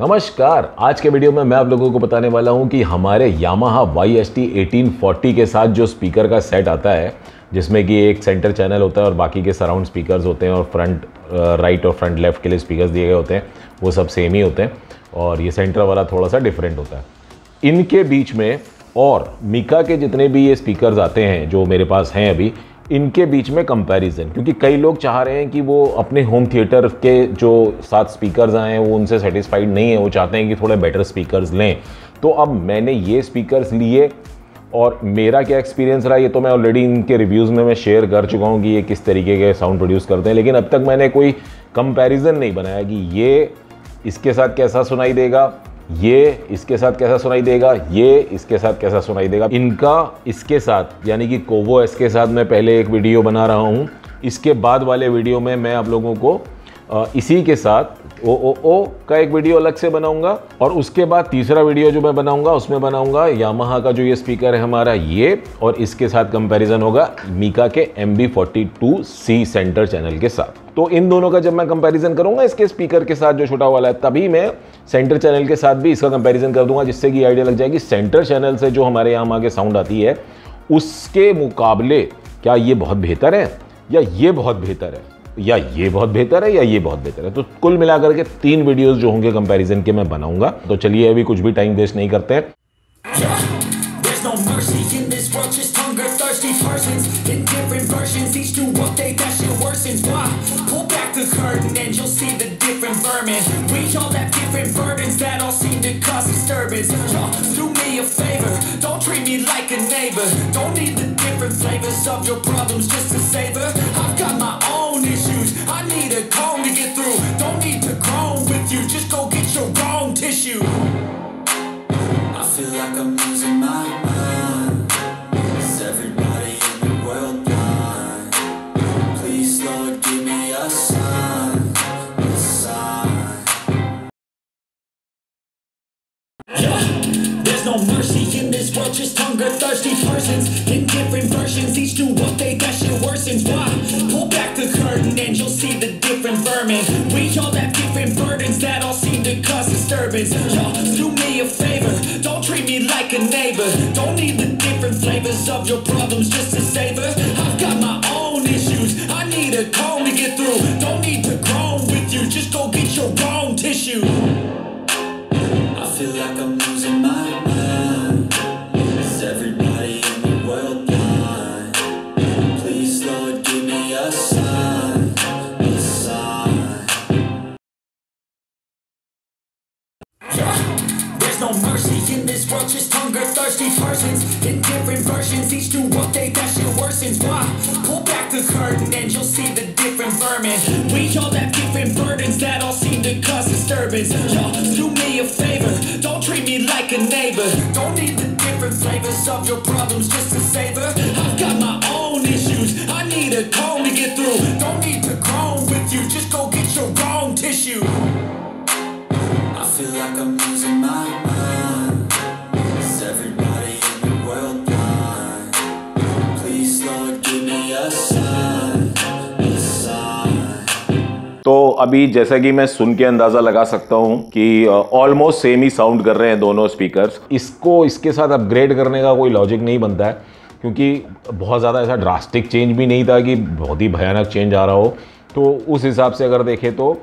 नमस्कार, आज के वीडियो में मैं आप लोगों को बताने वाला हूं कि हमारे Yamaha YHT 1840 के साथ जो स्पीकर का सेट आता है, जिसमें कि एक सेंटर चैनल होता है और बाकी के सराउंड स्पीकर्स होते हैं और फ्रंट राइट और फ्रंट लेफ़्ट के लिए स्पीकर्स दिए गए होते हैं, वो सब सेम ही होते हैं और ये सेंटर वाला थोड़ा सा डिफरेंट होता है। इनके बीच में और Micca के जितने भी ये स्पीकर्स आते हैं जो मेरे पास हैं अभी, इनके बीच में कंपैरिजन, क्योंकि कई लोग चाह रहे हैं कि वो अपने होम थिएटर के जो 7 स्पीकर्स आए हैं वो उनसे सेटिस्फाइड नहीं है, वो चाहते हैं कि थोड़े बेटर स्पीकर्स लें। तो अब मैंने ये स्पीकर्स लिए और मेरा क्या एक्सपीरियंस रहा ये तो मैं ऑलरेडी इनके रिव्यूज़ में मैं शेयर कर चुका हूँ कि ये किस तरीके के साउंड प्रोड्यूस करते हैं, लेकिन अब तक मैंने कोई कंपैरिजन नहीं बनाया कि ये इसके साथ कैसा सुनाई देगा, ये इसके साथ कैसा सुनाई देगा, ये इसके साथ कैसा सुनाई देगा। इनका इसके साथ यानी कि कोवो एस के साथ मैं पहले एक वीडियो बना रहा हूँ, इसके बाद वाले वीडियो में मैं आप लोगों को इसी के साथ OoO का एक वीडियो अलग से बनाऊंगा और उसके बाद तीसरा वीडियो जो मैं बनाऊंगा उसमें बनाऊंगा यामाहा का जो ये स्पीकर है हमारा ये, और इसके साथ कंपैरिजन होगा Micca के MB42C सेंटर चैनल के साथ। तो इन दोनों का जब मैं कंपैरिजन करूंगा इसके स्पीकर के साथ जो छोटा वाला है, तभी मैं सेंटर चैनल के साथ भी इसका कंपैरिजन कर दूंगा, जिससे कि आइडिया लग जाएगी सेंटर चैनल से जो हमारे यामाहा के साउंड आती है उसके मुकाबले क्या ये बहुत बेहतर है या ये बहुत बेहतर है या ये बहुत बेहतर है या ये बहुत बेहतर है। तो कुल मिलाकर के 3 वीडियोस जो होंगे कंपैरिजन के मैं बनाऊंगा। तो चलिए अभी कुछ भी टाइम वेस्ट नहीं करते हैं। I need a comb to get through. Don't need to comb with you. Just go get your wrong tissue. I feel like I'm losing my mind. Is everybody in the world blind? Please, Lord, give me a sign. A sign. Yeah. There's no mercy in this world. Just hunger-thirsty persons in different versions. Each do what they got. Shit worsens. Why? Pull back the curtain and you'll see the different vermin. We all have different burdens that all seem to cause disturbance. Y'all do me a favor, don't treat me like a neighbor. Don't need the different flavors of your problems just to savor. I've got my own issues, I need a comb to get through. Don't need to groan with you, just go get your wrong tissue. I feel like I'm losing my mind. Is everybody in the world blind? Please, Lord, give me a sign. In this world, just hunger-thirsty persons in different versions. Each do what they got, shit worsens. Why? Pull back the curtain and you'll see the different vermin. We all have different burdens that all seem to cause disturbance. Y'all do me a favor, don't treat me like a neighbor. Don't need the different flavors of your problems just to savor. I've got my own issues, I need a comb to get through. Don't need to comb with you, just go get your wrong tissue. I feel like I'm losing my mind. तो अभी जैसा कि मैं सुन के अंदाज़ा लगा सकता हूं कि ऑलमोस्ट सेम ही साउंड कर रहे हैं दोनों स्पीकर्स। इसको इसके साथ अपग्रेड करने का कोई लॉजिक नहीं बनता है, क्योंकि बहुत ज़्यादा ऐसा ड्रास्टिक चेंज भी नहीं था कि बहुत ही भयानक चेंज आ रहा हो। तो उस हिसाब से अगर देखें तो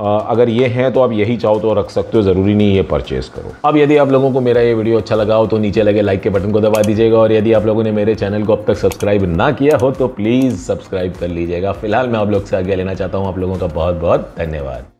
अगर ये हैं तो आप यही चाहो तो रख सकते हो, ज़रूरी नहीं ये परचेस करो। अब यदि आप लोगों को मेरा ये वीडियो अच्छा लगा हो तो नीचे लगे लाइक के बटन को दबा दीजिएगा, और यदि आप लोगों ने मेरे चैनल को अब तक सब्सक्राइब ना किया हो तो प्लीज़ सब्सक्राइब कर लीजिएगा। फिलहाल मैं आप लोग से आज्ञा लेना चाहता हूँ। आप लोगों का बहुत बहुत धन्यवाद।